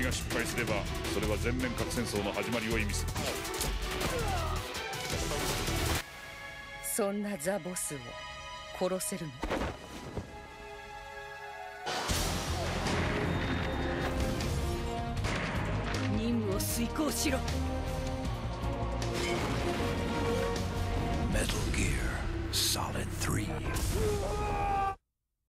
組が失敗すればそれは全面核戦争の始まりを意味する。そんなザ・ボスを殺せるの？任務を遂行しろ。Metal Gear Solid 3